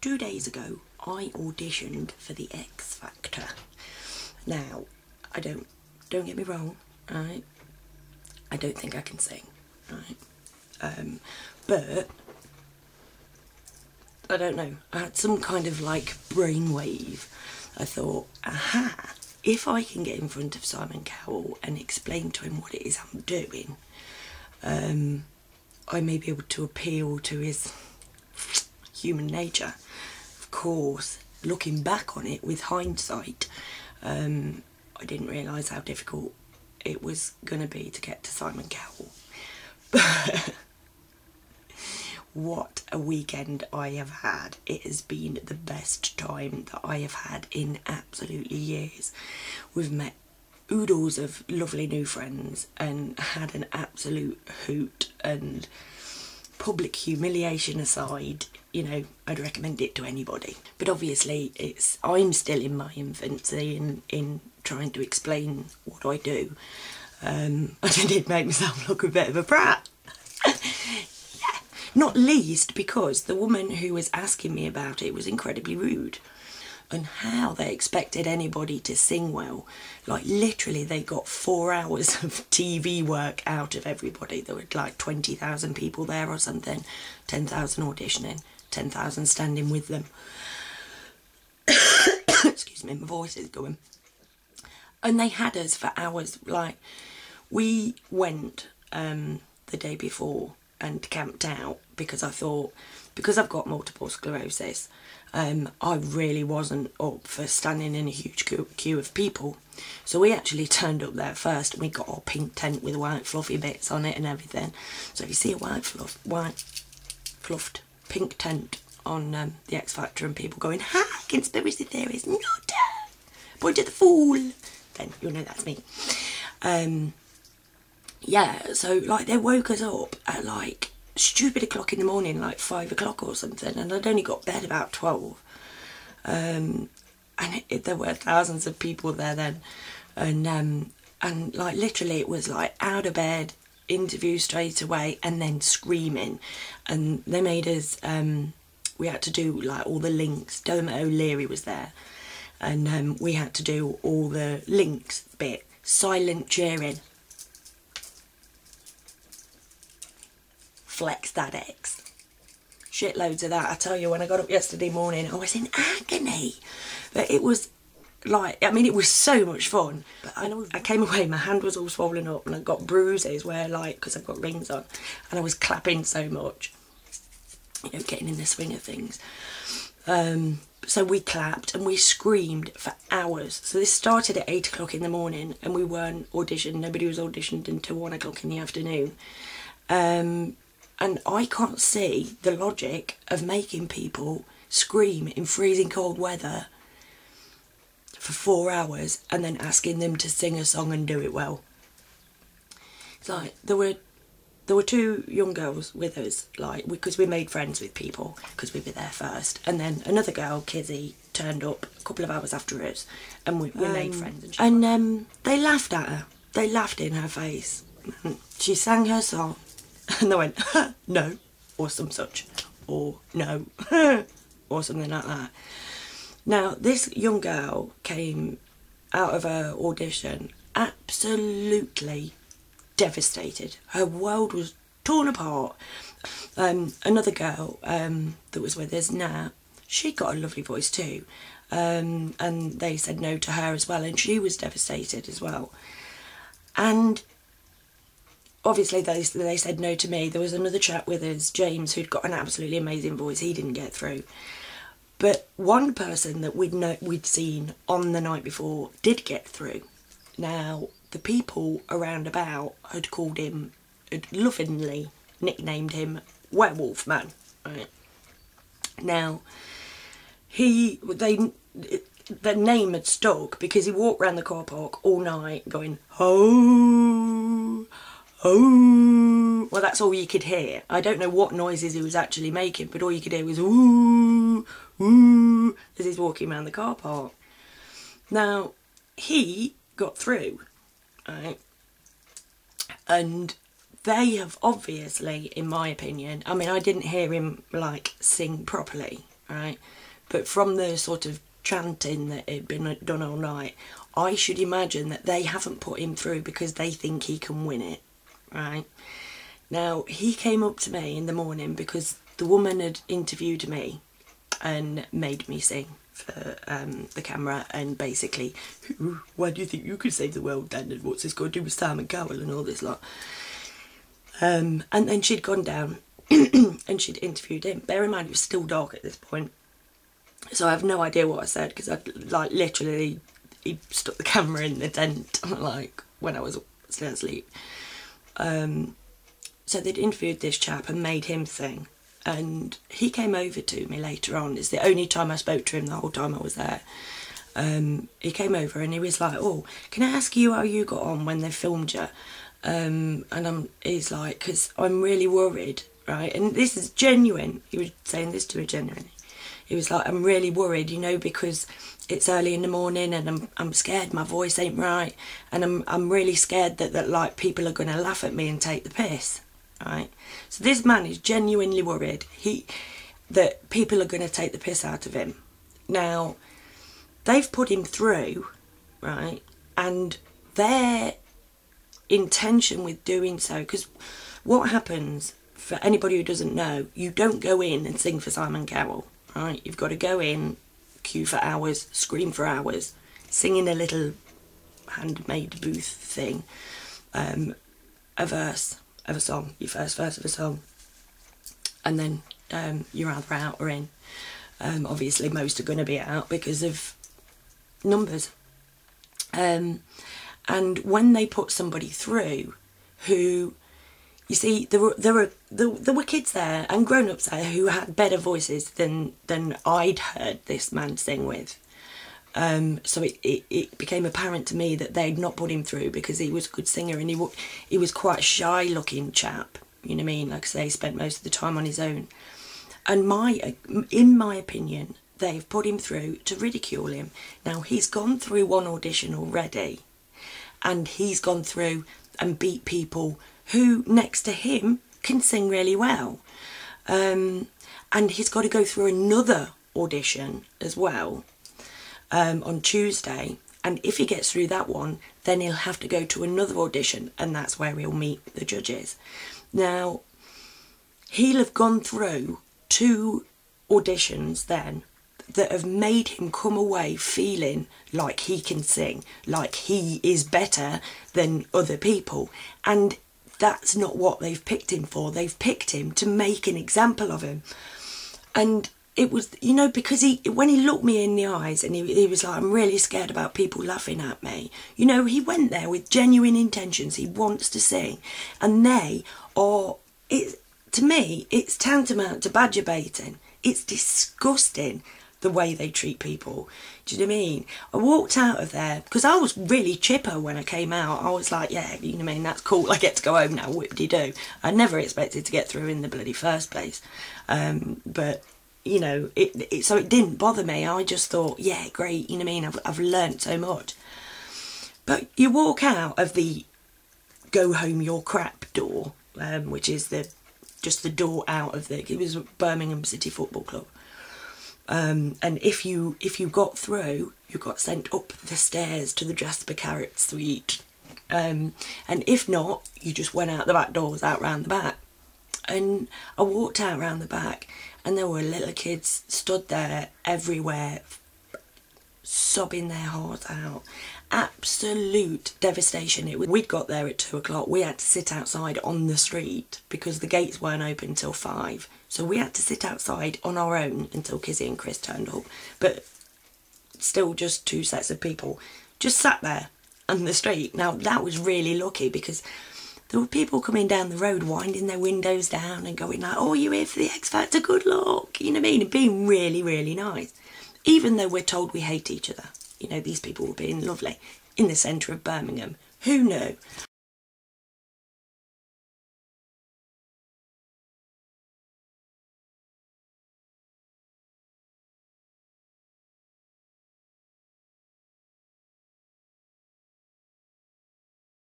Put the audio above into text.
2 days ago I auditioned for the X-Factor. Now, don't get me wrong, right? I don't think I can sing, right? But I don't know, I had some kind of like brainwave. I thought, aha, if I can get in front of Simon Cowell and explain to him what it is I'm doing, I may be able to appeal to his human nature. Of course, looking back on it with hindsight, I didn't realise how difficult it was going to be to get to Simon Cowell. But what a weekend I have had. It has been the best time that I have had in absolutely years. We've met oodles of lovely new friends and had an absolute hoot, and public humiliation aside, you know, I'd recommend it to anybody. But obviously I'm still in my infancy in trying to explain what I do. And I did make myself look a bit of a brat. Not least because the woman who was asking me about it was incredibly rude, and how they expected anybody to sing well. Like, literally, they got 4 hours of TV work out of everybody. There were like 20,000 people there or something, 10,000 auditioning, 10,000 standing with them. Excuse me, my voice is going. And they had us for hours. Like, we went the day before and camped out because I thought, because I've got multiple sclerosis, I really wasn't up for standing in a huge queue of people. So we actually turned up there first, and we got our pink tent with white fluffy bits on it and everything. So if you see a white fluffed pink tent on the X Factor and people going, "Ha, conspiracy theories, not point at the fool," then you'll know that's me. Yeah, so like they woke us up at like stupid o'clock in the morning, like 5 o'clock or something, and I'd only got bed about 12. And there were thousands of people there then, and like literally it was like out of bed, interview straight away, and then screaming. And they made us, we had to do like all the links. Dermot O'Leary was there, and we had to do all the links bit, silent cheering. Flex that X. Shitloads of that. I tell you, when I got up yesterday morning, I was in agony. But it was like, I mean, it was so much fun. But I came away, my hand was all swollen up, and I got bruises where, like, because I've got rings on, and I was clapping so much, you know, getting in the swing of things. So we clapped and we screamed for hours. So this started at 8 o'clock in the morning, and we weren't auditioned. Nobody was auditioned until 1 o'clock in the afternoon. And I can't see the logic of making people scream in freezing cold weather for 4 hours and then asking them to sing a song and do it well. It's like, there were two young girls with us, like, because we made friends with people, because we were there first. And then another girl, Kizzy, turned up a couple of hours after us, and we made friends. And they laughed at her. They laughed in her face. She sang her song. And they went, "Huh, no," or some such, or "no," or something like that. Now, this young girl came out of her audition absolutely devastated. Her world was torn apart. Another girl that was with us now, she got a lovely voice too. And they said no to her as well, and she was devastated as well. And obviously, they said no to me. There was another chap with us, James, who'd got an absolutely amazing voice. He didn't get through. But one person that we'd seen on the night before did get through. Now, the people around about had called him, had lovingly nicknamed him Werewolf Man. Right. Now, the name had stuck because he walked around the car park all night going, "Oh, oh." Well, that's all you could hear. I don't know what noises he was actually making, but all you could hear was "ooh, ooh" as he's walking around the car park. Now, he got through, right? And they have obviously, in my opinion, I mean, I didn't hear him, like, sing properly, right? But from the sort of chanting that had been done all night, I should imagine that they haven't put him through because they think he can win it, right? Now, he came up to me in the morning because the woman had interviewed me and made me sing for the camera, and basically, why do you think you could save the world then, and what's this got to do with Simon Cowell and all this lot? And then she'd gone down and she'd interviewed him. Bear in mind, it was still dark at this point, so I have no idea what I said, because I, like, literally, he stuck the camera in the tent, like, when I was still asleep. So they'd interviewed this chap and made him sing. And he came over to me later on. It's the only time I spoke to him the whole time I was there. He came over and he was like, oh, can I ask you how you got on when they filmed you? And he's like, because I'm really worried, right? And this is genuine. He was saying this to me genuinely. He was like, I'm really worried, you know, because it's early in the morning and I'm scared my voice ain't right, and I'm really scared that like people are gonna laugh at me and take the piss, right? So this man is genuinely worried that people are gonna take the piss out of him. Now, they've put him through, right? And their intention with doing so, because what happens, for anybody who doesn't know, you don't go in and sing for Simon Cowell. Right, you've got to go in, queue for hours, scream for hours, sing in a little handmade booth thing, a verse of a song, your first verse of a song, and then you're either out or in. Obviously most are going to be out because of numbers. And when they put somebody through who... You see, there were kids there and grown-ups there who had better voices than I'd heard this man sing with. So it became apparent to me that they'd not put him through because he was a good singer, and he was quite a shy-looking chap. You know what I mean? Like I say, he spent most of the time on his own. And in my opinion, they've put him through to ridicule him. Now, he's gone through one audition already, and he's gone through and beat people who next to him can sing really well. And he's got to go through another audition as well on Tuesday. And if he gets through that one, then he'll have to go to another audition, and that's where he'll meet the judges. Now, he'll have gone through 2 auditions then that have made him come away feeling like he can sing, like he is better than other people. And that's not what they've picked him for. They've picked him to make an example of him. And it was, you know, because when he looked me in the eyes and he was like, I'm really scared about people laughing at me. You know, he went there with genuine intentions. He wants to sing. And to me, it's tantamount to badger baiting. It's disgusting the way they treat people. Do you know what I mean? I walked out of there because I was really chipper when I came out. I was like, yeah, you know what I mean, that's cool, I get to go home now, whip-de-doo. I never expected to get through in the bloody first place. But, you know, so it didn't bother me. I just thought, yeah, great, you know what I mean, I've learnt so much. But you walk out of the go home your crap door, which is just the door out of it was Birmingham City Football Club. And if you got through, you got sent up the stairs to the Jasper Carrot suite. And if not, you just went out the back doors, out round the back. And I walked out round the back, and there were little kids stood there everywhere, sobbing their hearts out. Absolute devastation. We'd got there at 2 o'clock. We had to sit outside on the street because the gates weren't open till 5. So we had to sit outside on our own until Kizzy and Chris turned up. But still just 2 sets of people just sat there on the street. Now, that was really lucky because there were people coming down the road winding their windows down and going like, oh, you here for the X-Factor? Good luck. You know what I mean? And being really, really nice. Even though we're told we hate each other. You know, these people were being lovely in the centre of Birmingham. Who knew?